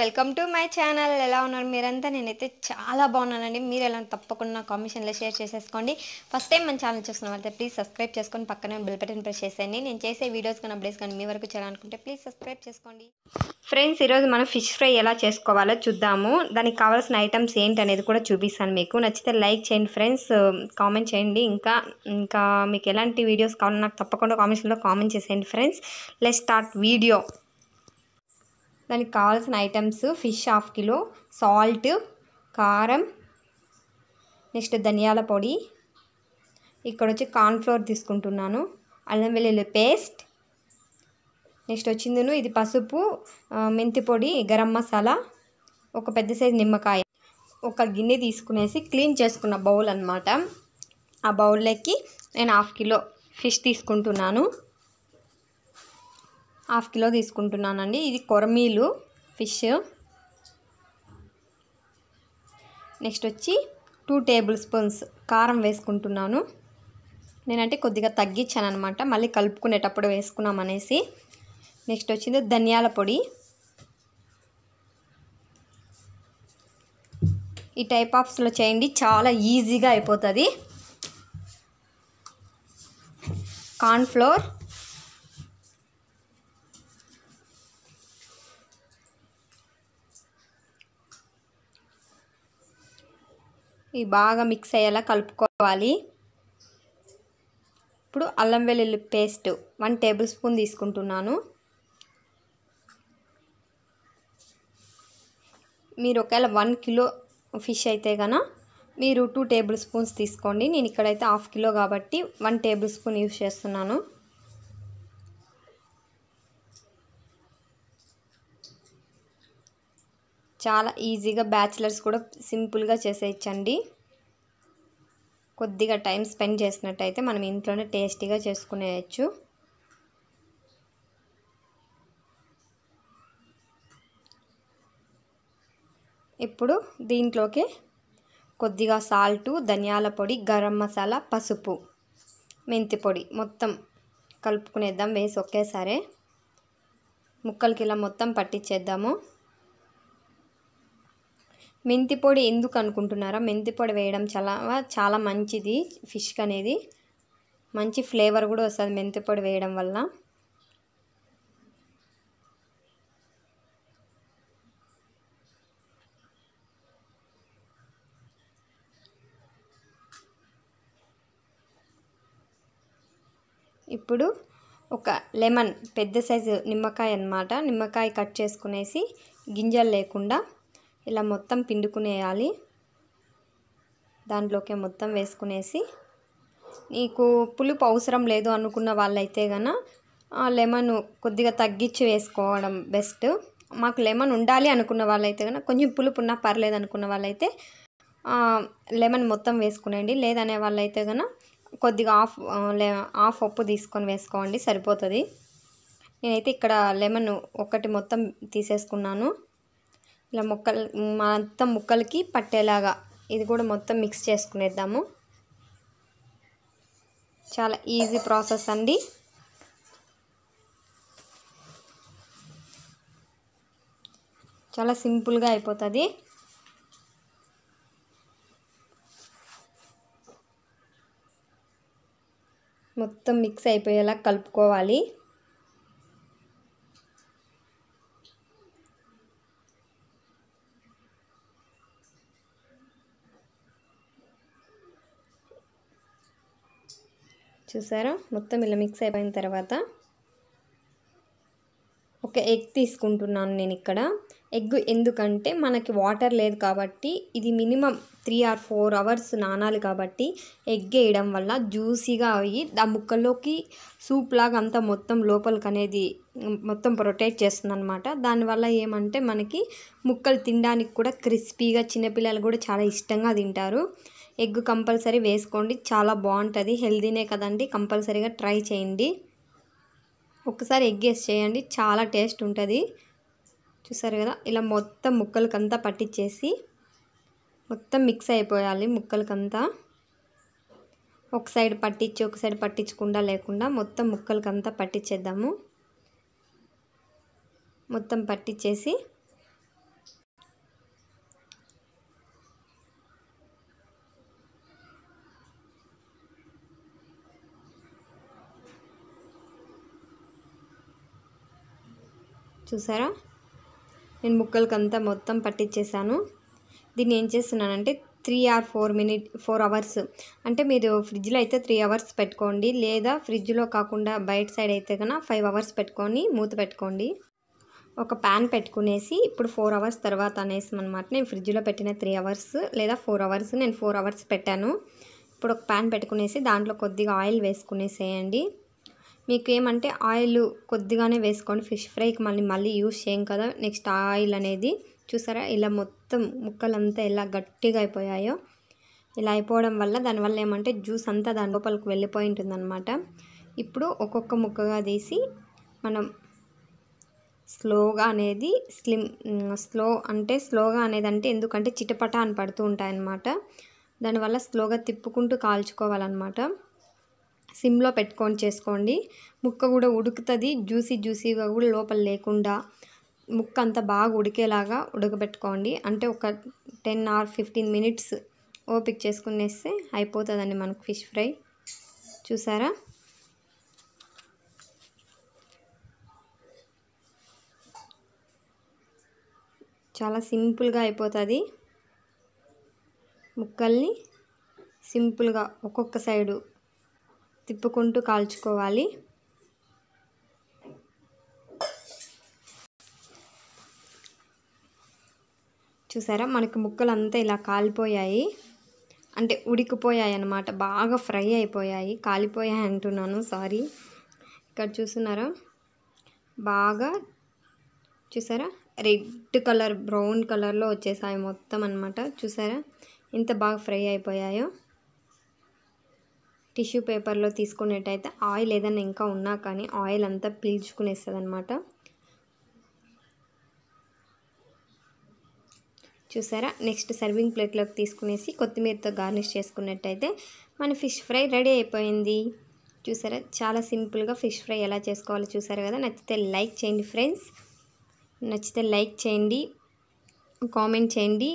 Welcome to my channel. ఎలా ఉన్నారు మీరంతా? నేనైతే చాలా బాగున్నానండి. మీరు ఎలా తప్పకుండా కామెంట్స్లో షేర్ చేసేసుకోండి. ఫస్ట్ టైం మన ఛానల్ చూస్తున్న వాళ్ళైతే ప్లీజ్ సబ్స్క్రైబ్ చేసుకొని పక్కనే బెల్ బటన్ ప్రెస్ చేసేయండి. నేను చేసే వీడియోస్ కానీ అప్డేట్స్ కానీ మీ వరకు చేయాలనుకుంటే ప్లీజ్ సబ్స్క్రైబ్ చేసుకోండి. ఫ్రెండ్స్, ఈరోజు మనం ఫిష్ ఫ్రై ఎలా చేసుకోవాలో చూద్దాము. దానికి కావాల్సిన ఐటమ్స్ ఏంటనేది కూడా చూపిస్తాను. మీకు నచ్చితే లైక్ చేయండి ఫ్రెండ్స్, కామెంట్ చేయండి. ఇంకా మీకు ఎలాంటి వీడియోస్ కావాలో నాకు తప్పకుండా కామెంట్స్లో కామెంట్ చేసేయండి ఫ్రెండ్స్. Let's start video. దానికి కావాల్సిన ఐటమ్స్: ఫిష్ ½ కిలో, సాల్ట్, కారం, నెక్స్ట్ ధనియాల పొడి, ఇక్కడ వచ్చి కార్న్ఫ్లోర్ తీసుకుంటున్నాను, అల్లం వెల్లుల్లి పేస్ట్, నెక్స్ట్ వచ్చిందిను ఇది పసుపు, మెంతి పొడి, గరం మసాలా, ఒక పెద్ద సైజు నిమ్మకాయ. ఒక గిన్నె తీసుకునేసి క్లీన్ చేసుకున్న బౌల్ అన్నమాట. ఆ బౌల్లోకి నేను ½ కిలో ఫిష్ తీసుకుంటున్నాను. ½ కిలో తీసుకుంటున్నానండి. ఇది కొరమీలు ఫిష్. నెక్స్ట్ వచ్చి 2 టేబుల్ స్పూన్స్ కారం వేసుకుంటున్నాను. నేనంటే కొద్దిగా తగ్గించాను అనమాట, మళ్ళీ కలుపుకునేటప్పుడు వేసుకున్నాం అనేసి. నెక్స్ట్ వచ్చింది ధనియాల పొడి. ఈ టైప్ ఆఫ్స్లో చేయండి, చాలా ఈజీగా అయిపోతుంది. కార్న్ఫ్లోర్, ఇవి బాగా మిక్స్ అయ్యేలా కలుపుకోవాలి. ఇప్పుడు అల్లం వెల్లుల్లి పేస్ట్ 1 టేబుల్ స్పూన్ తీసుకుంటున్నాను. మీరు ఒకవేళ 1 కిలో ఫిష్ అయితే కనుక మీరు 2 టేబుల్ స్పూన్స్ తీసుకోండి. నేను ఇక్కడైతే ½ కిలో కాబట్టి 1 టేబుల్ స్పూన్ యూజ్ చేస్తున్నాను. చాలా ఈజీగా బ్యాచిలర్స్ కూడా సింపుల్గా చేసేయచ్చండి. కొద్దిగా టైం స్పెండ్ చేసినట్టయితే మనం ఇంట్లోనే టేస్టీగా చేసుకునేయచ్చు. ఇప్పుడు దీంట్లోకి కొద్దిగా సాల్టు, ధనియాల పొడి, గరం మసాలా, పసుపు, మెంతి పొడి మొత్తం కలుపుకునేద్దాం వేసి ఒకేసారి. ముక్కలకి ఇలా మొత్తం పట్టించేద్దాము. మెంతి పొడి ఎందుకు అనుకుంటున్నారా? మెంతి పొడి వేయడం చాలా మంచిది. ఫిష్కి అనేది మంచి ఫ్లేవర్ కూడా వస్తుంది మెంతి పొడి వేయడం వల్ల. ఇప్పుడు ఒక లెమన్, పెద్ద సైజు నిమ్మకాయ అన్నమాట, నిమ్మకాయ కట్ చేసుకునేసి గింజలు లేకుండా ఇలా మొత్తం పిండుకునేయాలి. దాంట్లోకి మొత్తం వేసుకునేసి, నీకు పులుపు అవసరం లేదు అనుకున్న వాళ్ళైతే కనుక లెమన్ కొద్దిగా తగ్గించి వేసుకోవడం బెస్ట్. మాకు లెమన్ ఉండాలి అనుకున్న వాళ్ళైతే కనుక, కొంచెం పులుపు ఉన్నా పర్లేదు అనుకున్న వాళ్ళైతే లెమన్ మొత్తం వేసుకునేయండి. లేదనే వాళ్ళైతే కనుక కొద్దిగా హాఫ్ పప్పు తీసుకొని వేసుకోండి, సరిపోతుంది. నేనైతే ఇక్కడ లెమన్ ఒకటి మొత్తం తీసేసుకున్నాను. ఇలా మొత్తం ముక్కలకి పట్టేలాగా ఇది కూడా మొత్తం మిక్స్ చేసుకునేద్దాము. చాలా ఈజీ ప్రాసెస్ అండి. చాలా సింపుల్గా అయిపోతుంది. మొత్తం మిక్స్ అయిపోయేలా కలుపుకోవాలి. చూసారా, మొత్తం ఇలా మిక్స్ అయిపోయిన తర్వాత ఒక ఎగ్ తీసుకుంటున్నాను నేను. ఇక్కడ ఎగ్ ఎందుకంటే మనకి వాటర్ లేదు కాబట్టి, ఇది మినిమం 3 or 4 అవర్స్ నానాలి కాబట్టి ఎగ్ వేయడం వల్ల జ్యూసీగా అయ్యి ఆ ముక్కల్లోకి సూప్ లాగా అంతా మొత్తం లోపలికి అనేది మొత్తం ప్రొటెక్ట్ చేస్తుంది అనమాట. దానివల్ల ఏమంటే మనకి ముక్కలు తినడానికి కూడా క్రిస్పీగా, చిన్నపిల్లలు కూడా చాలా ఇష్టంగా తింటారు. ఎగ్ కంపల్సరీ వేసుకోండి, చాలా బాగుంటుంది. హెల్దీనే కదండి, కంపల్సరీగా ట్రై చేయండి. ఒకసారి ఎగ్ వేసి చేయండి, చాలా టేస్ట్ ఉంటుంది. చూసారు కదా, ఇలా మొత్తం ముక్కలకంతా పట్టించేసి మొత్తం మిక్స్ అయిపోయాలి. ముక్కలకంతా ఒక సైడ్ పట్టించి ఒక సైడ్ పట్టించకుండా లేకుండా మొత్తం ముక్కలకంతా పట్టించేద్దాము. మొత్తం పట్టించేసి చూసారా నేను ముక్కలకంతా మొత్తం పట్టించేసాను. దీన్ని ఏం చేస్తున్నానంటే 3 or 4 hours అంటే మీరు ఫ్రిడ్జ్లో అయితే 3 hours పెట్టుకోండి, లేదా ఫ్రిడ్జ్లో కాకుండా బయట సైడ్ అయితే కన్నా 5 hours పెట్టుకొని మూత పెట్టుకోండి. ఒక ప్యాన్ పెట్టుకునేసి ఇప్పుడు 4 hours తర్వాత అనేసాం అనమాట. నేను ఫ్రిడ్జ్లో పెట్టిన 3 hours లేదా 4 hours, నేను 4 hours పెట్టాను. ఇప్పుడు ఒక ప్యాన్ పెట్టుకునేసి దాంట్లో కొద్దిగా ఆయిల్ వేసుకునేసేయండి. మీకు ఏమంటే ఆయిల్ కొద్దిగానే వేసుకోండి, ఫిష్ ఫ్రైకి మళ్ళీ యూజ్ చేయం కదా. నెక్స్ట్ ఆయిల్ అనేది చూసారా ఇలా మొత్తం ముక్కలంతా ఇలా గట్టిగా అయిపోయాయో, ఇలా అయిపోవడం వల్ల దానివల్ల ఏమంటే జ్యూస్ అంతా దాని లోపలికి వెళ్ళిపోయి ఉంటుందన్నమాట. ఇప్పుడు ఒక్కొక్క ముక్కగా తీసి మనం స్లోగా అనేది స్లోగా అనేది అంటే ఎందుకంటే చిటపట అని పడుతూ ఉంటాయన్నమాట, దానివల్ల స్లోగా తిప్పుకుంటూ కాల్చుకోవాలన్నమాట. సిమ్లో పెట్టుకొని చేసుకోండి, ముక్క కూడా ఉడుకుతుంది, జ్యూసీగా కూడా లోపల లేకుండా ముక్క అంతా బాగా ఉడికేలాగా ఉడకబెట్టుకోండి. అంటే ఒక 10 or 15 minutes ఓపిక చేసుకునేస్తే అయిపోతుందండి మనకు ఫిష్ ఫ్రై. చూసారా చాలా సింపుల్గా అయిపోతుంది. ముక్కల్ని సింపుల్గా ఒక్కొక్క సైడు తిప్పుకుంటూ కాల్చుకోవాలి. చూసారా మనకి ముక్కలు అంతా ఇలా కాలిపోయాయి, అంటే ఉడికిపోయాయి అన్నమాట, బాగా ఫ్రై అయిపోయాయి. కాలిపోయాయి అంటున్నాను, సారీ. ఇక్కడ చూస్తున్నారా బాగా చూసారా రెడ్ కలర్ బ్రౌన్ కలర్లో వచ్చేసాయి మొత్తం అన్నమాట. చూసారా ఎంత బాగా ఫ్రై అయిపోయాయో. టిష్యూ పేపర్లో తీసుకునేటైతే ఆయిల్ ఏదైనా ఇంకా ఉన్నా కానీ ఆయిల్ అంతా పీల్చుకునేస్తుంది అనమాట. చూసారా నెక్స్ట్ సర్వింగ్ ప్లేట్లోకి తీసుకునేసి కొత్తిమీరతో గార్నిష్ చేసుకున్నట్టయితే మన ఫిష్ ఫ్రై రెడీ అయిపోయింది. చూసారా చాలా సింపుల్గా ఫిష్ ఫ్రై ఎలా చేసుకోవాలో చూసారు కదా. నచ్చితే లైక్ చేయండి ఫ్రెండ్స్, కామెంట్ చేయండి.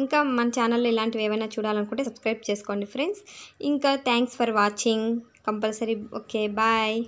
ఇంకా మన ఛానల్లో ఇలాంటివి ఏమైనా చూడాలనుకుంటే సబ్స్క్రైబ్ చేసుకోండి ఫ్రెండ్స్. ఇంకా thanks for watching compulsory. Okay bye.